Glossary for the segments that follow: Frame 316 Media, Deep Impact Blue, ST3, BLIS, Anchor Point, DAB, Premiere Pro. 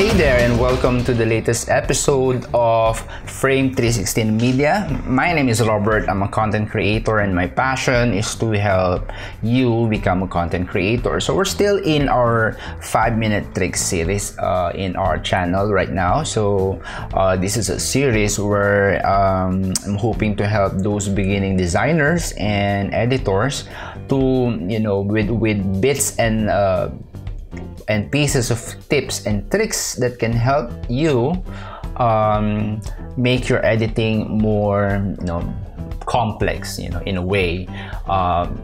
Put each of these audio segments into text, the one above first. Hey there, and welcome to the latest episode of Frame 316 Media. My name is Robert. I'm a content creator, and my passion is to help you become a content creator. So we're still in our 5-minute trick series in our channel right now. So this is a series where I'm hoping to help those beginning designers and editors to, you know, with bits and pieces of tips and tricks that can help you make your editing more, you know, complex, you know, in a way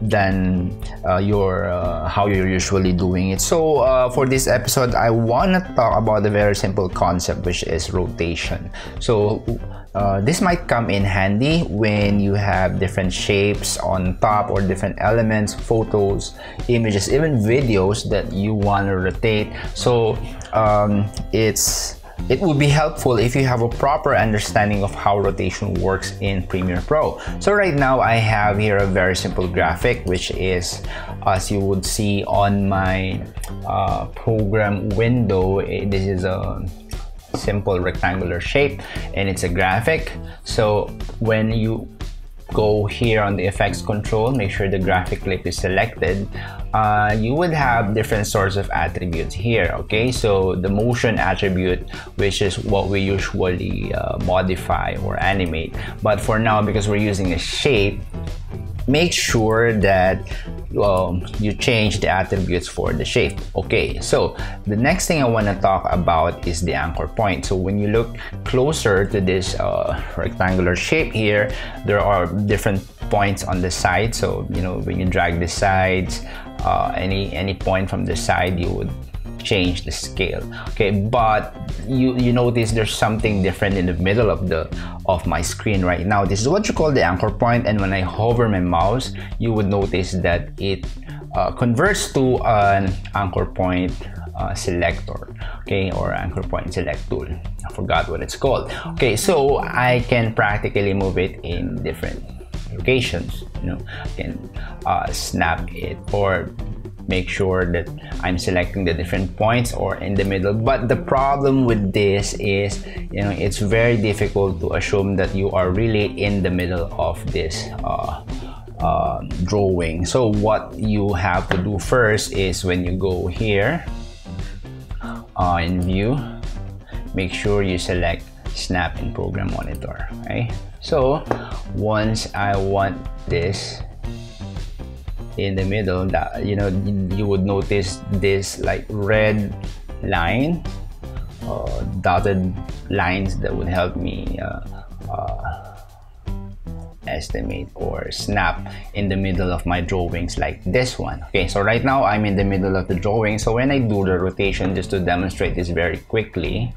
than how you're usually doing it. So for this episode, I want to talk about a very simple concept, which is rotation. So this might come in handy when you have different shapes on top or different elements, photos, images, even videos that you want to rotate. So it would be helpful if you have a proper understanding of how rotation works in Premiere Pro. So right now I have here a very simple graphic, which is, as you would see on my program window, this is a simple rectangular shape, and it's a graphic. So when you go here on the effects control, make sure the graphic clip is selected. You would have different sorts of attributes here. Okay, so the motion attribute, which is what we usually modify or animate, but for now, because we're using a shape, make sure that you change the attributes for the shape. Okay, so the next thing I want to talk about is the anchor point. So when you look closer to this rectangular shape here, there are different points on the side. So, you know, when you drag the sides, any point from the side, you would change the scale. Okay, but you notice there's something different in the middle of my screen right now. This is what you call the anchor point, and when I hover my mouse, you would notice that it converts to an anchor point selector, okay, or anchor point select tool. I forgot what it's called. Okay, so I can practically move it in different locations. You know, I can snap it or make sure that I'm selecting the different points or in the middle. But the problem with this is, you know, it's very difficult to assume that you are really in the middle of this drawing. So what you have to do first is, when you go here in view, make sure you select snap in program monitor. Okay, so once I want this in the middle, that, you know, you would notice this like red line, dotted lines that would help me estimate or snap in the middle of my drawings, like this one. Okay, so right now I'm in the middle of the drawing. So when I do the rotation, just to demonstrate this very quickly,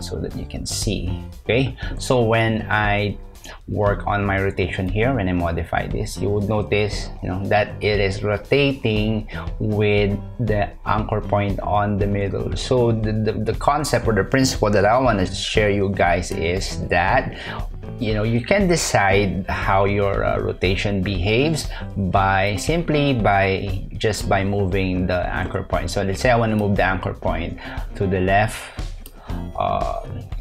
so that you can see. Okay, so when I work on my rotation here, when I modify this, you would notice, you know, that it is rotating with the anchor point on the middle. So the concept or the principle that I want to share you guys is that, you know, you can decide how your rotation behaves by simply just by moving the anchor point. So let's say I want to move the anchor point to the left,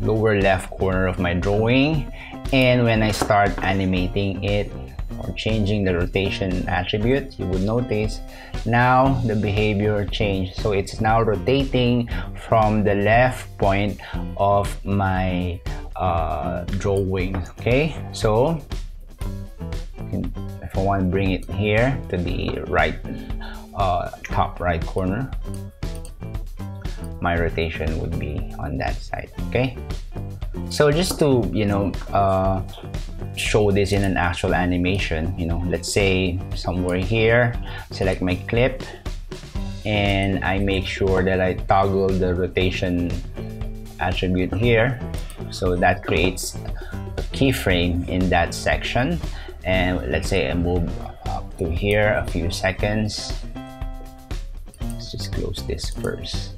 lower left corner of my drawing, and when I start animating it or changing the rotation attribute, you would notice now the behavior changed. So it's now rotating from the left point of my drawing. Okay, so if I want to bring it here to the right, top right corner, my rotation would be on that side. Okay, so just to, you know, show this in an actual animation, you know, let's say somewhere here, select my clip, and I make sure that I toggle the rotation attribute here, so that creates a keyframe in that section. And let's say I move up to here a few seconds. Let's just close this first.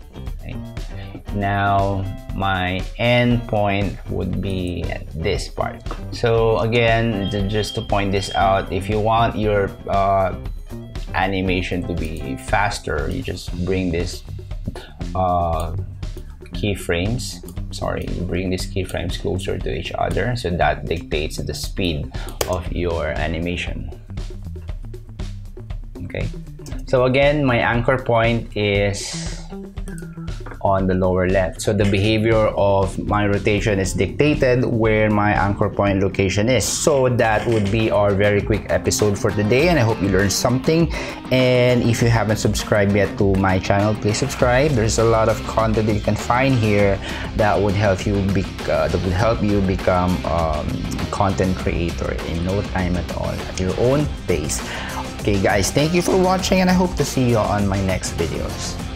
Now my end point would be at this part. So again, just to point this out, if you want your animation to be faster, you just bring this keyframes, bring these keyframes closer to each other, so that dictates the speed of your animation. Okay, so again, my anchor point is on the lower left, so the behavior of my rotation is dictated where my anchor point location is. So that would be our very quick episode for today, and I hope you learned something. And if you haven't subscribed yet to my channel, please subscribe. There's a lot of content that you can find here that would help you become content creator in no time at all, at your own pace. Okay guys, thank you for watching, and I hope to see you on my next videos.